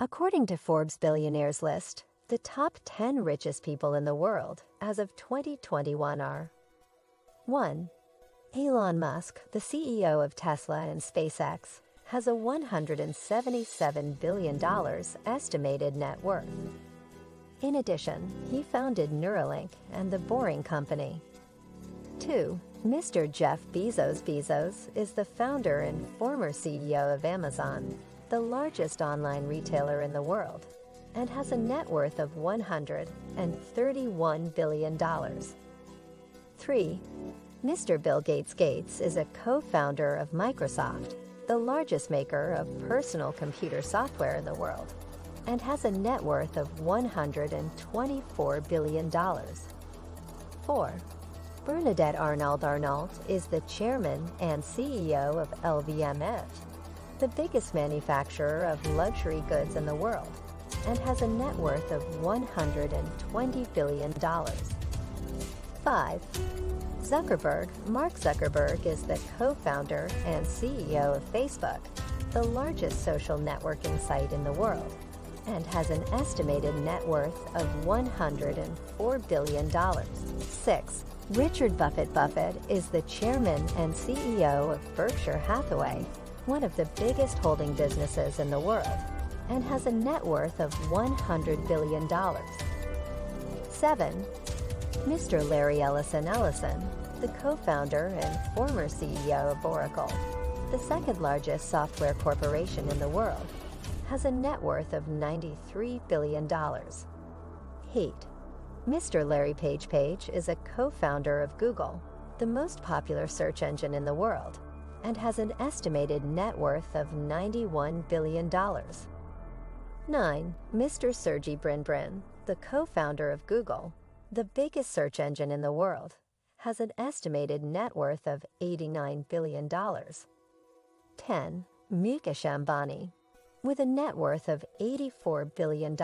According to Forbes' billionaires list, the top 10 richest people in the world as of 2021 are: 1. Elon Musk, the CEO of Tesla and SpaceX, has a $177 billion estimated net worth. In addition, he founded Neuralink and The Boring Company. 2. Mr. Jeff Bezos is the founder and former CEO of Amazon, the largest online retailer in the world, and has a net worth of $131 billion. 3. Mr. Bill Gates is a co-founder of Microsoft, the largest maker of personal computer software in the world, and has a net worth of $124 billion. 4. Bernard Arnault is the chairman and CEO of LVMH, the biggest manufacturer of luxury goods in the world, and has a net worth of $120 billion. 5. Mark Zuckerberg is the co-founder and CEO of Facebook, the largest social networking site in the world, and has an estimated net worth of $104 billion. 6. Richard Buffett is the chairman and CEO of Berkshire Hathaway, one of the biggest holding businesses in the world, and has a net worth of $100 billion. 7. Mr. Larry Ellison, the co-founder and former CEO of Oracle, the second largest software corporation in the world, has a net worth of $93 billion. 8. Mr. Larry Page is a co-founder of Google, the most popular search engine in the world, and has an estimated net worth of $91 billion. 9. Mr. Sergey Brin, the co-founder of Google, the biggest search engine in the world, has an estimated net worth of $89 billion. 10. Mukesh Ambani, with a net worth of $84 billion.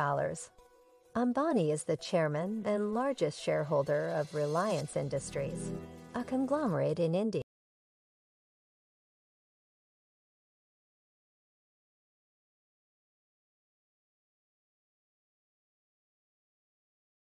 Ambani is the chairman and largest shareholder of Reliance Industries, a conglomerate in India.